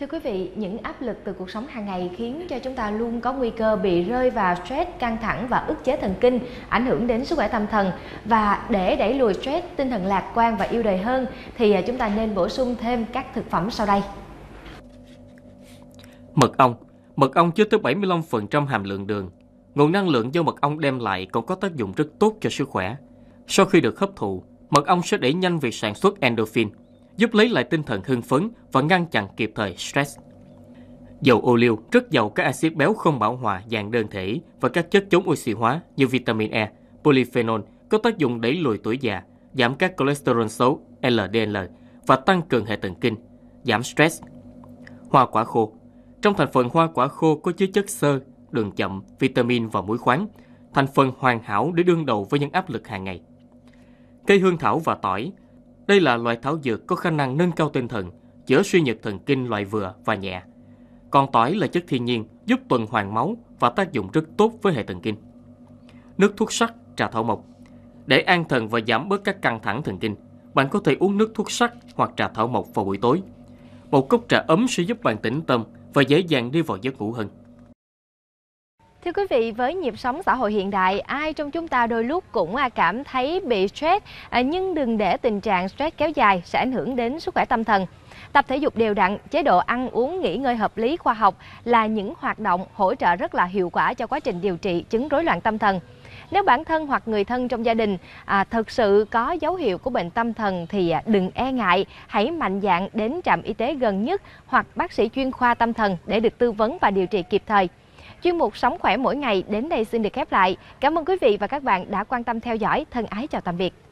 Thưa quý vị, những áp lực từ cuộc sống hàng ngày khiến cho chúng ta luôn có nguy cơ bị rơi vào stress, căng thẳng và ức chế thần kinh, ảnh hưởng đến sức khỏe tâm thần. Và để đẩy lùi stress, tinh thần lạc quan và yêu đời hơn thì chúng ta nên bổ sung thêm các thực phẩm sau đây. Mật ong. Mật ong chứa tới 75% hàm lượng đường. Nguồn năng lượng do mật ong đem lại còn có tác dụng rất tốt cho sức khỏe. Sau khi được hấp thụ, mật ong sẽ đẩy nhanh việc sản xuất endorphin, giúp lấy lại tinh thần hưng phấn và ngăn chặn kịp thời stress. Dầu ô liu rất giàu các axit béo không bão hòa dạng đơn thể và các chất chống oxy hóa như vitamin E, polyphenol có tác dụng đẩy lùi tuổi già, giảm các cholesterol xấu LDL và tăng cường hệ thần kinh, giảm stress. Hoa quả khô. Trong thành phần hoa quả khô có chứa chất xơ, đường chậm, vitamin và muối khoáng, thành phần hoàn hảo để đương đầu với những áp lực hàng ngày. Cây hương thảo và tỏi. Đây là loại thảo dược có khả năng nâng cao tinh thần, chữa suy nhược thần kinh loại vừa và nhẹ. Còn tỏi là chất thiên nhiên giúp tuần hoàn máu và tác dụng rất tốt với hệ thần kinh. Nước thuốc sắc, trà thảo mộc. Để an thần và giảm bớt các căng thẳng thần kinh, bạn có thể uống nước thuốc sắc hoặc trà thảo mộc vào buổi tối. Một cốc trà ấm sẽ giúp bạn tĩnh tâm và dễ dàng đi vào giấc ngủ hơn. Thưa quý vị, với nhịp sống xã hội hiện đại, ai trong chúng ta đôi lúc cũng cảm thấy bị stress, nhưng đừng để tình trạng stress kéo dài sẽ ảnh hưởng đến sức khỏe tâm thần. Tập thể dục đều đặn, chế độ ăn uống nghỉ ngơi hợp lý khoa học là những hoạt động hỗ trợ rất là hiệu quả cho quá trình điều trị chứng rối loạn tâm thần. Nếu bản thân hoặc người thân trong gia đình thực sự có dấu hiệu của bệnh tâm thần thì đừng e ngại, hãy mạnh dạn đến trạm y tế gần nhất hoặc bác sĩ chuyên khoa tâm thần để được tư vấn và điều trị kịp thời. Chuyên mục Sống Khỏe Mỗi Ngày đến đây xin được khép lại. Cảm ơn quý vị và các bạn đã quan tâm theo dõi. Thân ái chào tạm biệt.